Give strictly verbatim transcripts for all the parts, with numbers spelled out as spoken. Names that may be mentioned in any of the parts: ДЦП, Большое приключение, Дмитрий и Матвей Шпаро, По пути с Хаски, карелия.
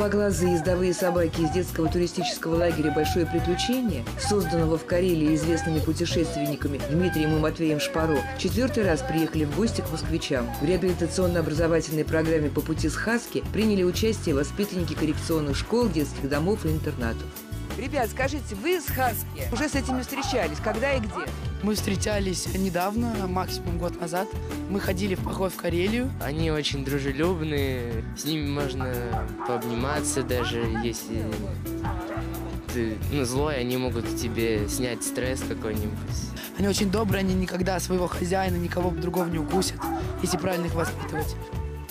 Голубоглазые ездовые собаки из детского туристического лагеря «Большое приключение», созданного в Карелии известными путешественниками Дмитрием и Матвеем Шпаро, четвертый раз приехали в гости к москвичам. В реабилитационно-образовательной программе «По пути с Хаски» приняли участие воспитанники коррекционных школ, детских домов и интернатов. Ребят, скажите, вы с Хаски уже с этими встречались? Когда и где? Мы встречались недавно, максимум год назад. Мы ходили в поход в Карелию. Они очень дружелюбные, с ними можно пообниматься даже, если ты ну, злой, они могут тебе снять стресс какой-нибудь. Они очень добрые, они никогда своего хозяина, никого другого не укусят, если правильно их воспитывать.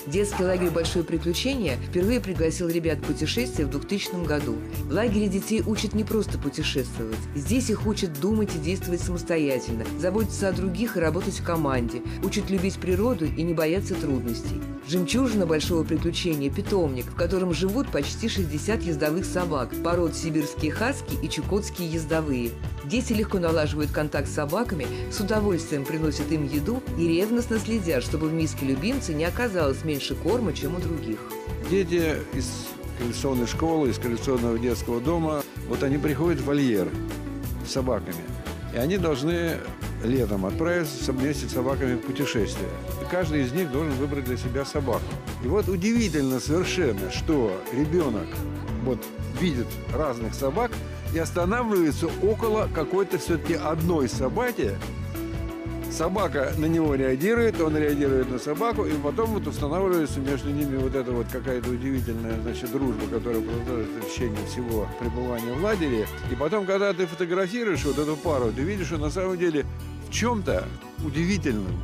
Детский лагерь «Большое приключение» впервые пригласил ребят в путешествие в двухтысячном году. В лагере детей учат не просто путешествовать. Здесь их учат думать и действовать самостоятельно, заботиться о других и работать в команде, учат любить природу и не бояться трудностей. Жемчужина «Большого приключения» – питомник, в котором живут почти шестьдесят ездовых собак, пород сибирские хаски и чукотские ездовые. Дети легко налаживают контакт с собаками, с удовольствием приносят им еду и ревностно следят, чтобы в миске любимца не оказалось меньше корма, чем у других. Дети из коррекционной школы, из коррекционного детского дома, вот они приходят в вольер с собаками, и они должны летом отправиться вместе с собаками в путешествие. И каждый из них должен выбрать для себя собаку. И вот удивительно совершенно, что ребенок вот видит разных собак и останавливается около какой-то все-таки одной собаки. Собака на него реагирует, он реагирует на собаку, и потом вот устанавливается между ними вот эта вот какая-то удивительная, значит, дружба, которая продолжается в течение всего пребывания в лагере. И потом, когда ты фотографируешь вот эту пару, ты видишь, что на самом деле в чем-то удивительном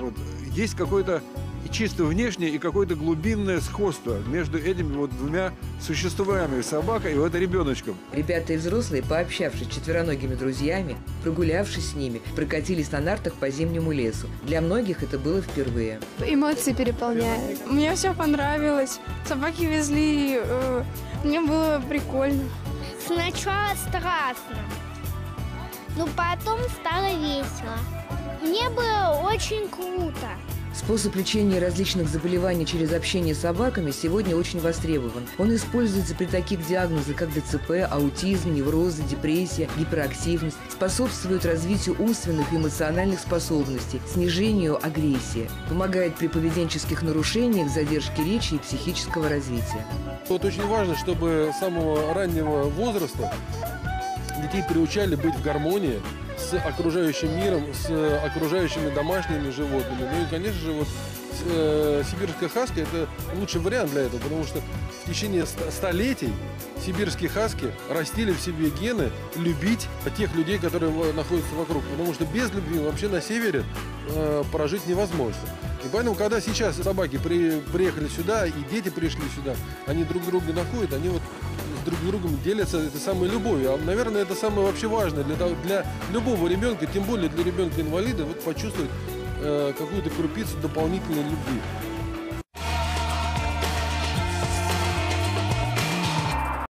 вот есть какое-то чисто внешнее и какое-то глубинное сходство между этими вот двумя существами, собакой и вот ребеночком. Ребята и взрослые, пообщавшись с четвероногими друзьями, прогулявшись с ними, прокатились на нартах по зимнему лесу. Для многих это было впервые. Эмоции переполняют. Мне все понравилось. Собаки везли, мне было прикольно. Сначала страшно, но потом стало весело. Мне было очень круто. Способ лечения различных заболеваний через общение с собаками сегодня очень востребован. Он используется при таких диагнозах, как ДЦП, аутизм, неврозы, депрессия, гиперактивность, способствует развитию умственных и эмоциональных способностей, снижению агрессии, помогает при поведенческих нарушениях, задержке речи и психического развития. Вот очень важно, чтобы с самого раннего возраста детей приучали быть в гармонии с окружающим миром, с окружающими домашними животными. Ну и, конечно же, вот э, сибирская хаски – это лучший вариант для этого, потому что в течение столетий сибирские хаски растили в себе гены любить тех людей, которые находятся вокруг, потому что без любви вообще на севере э, прожить невозможно. И поэтому, когда сейчас собаки при, приехали сюда, и дети пришли сюда, они друг друга находят, они вот друг с другом делятся этой самой любовью. А, наверное, это самое вообще важное для, для любого ребенка, тем более для ребенка-инвалида, вот почувствовать э, какую-то крупицу дополнительной любви.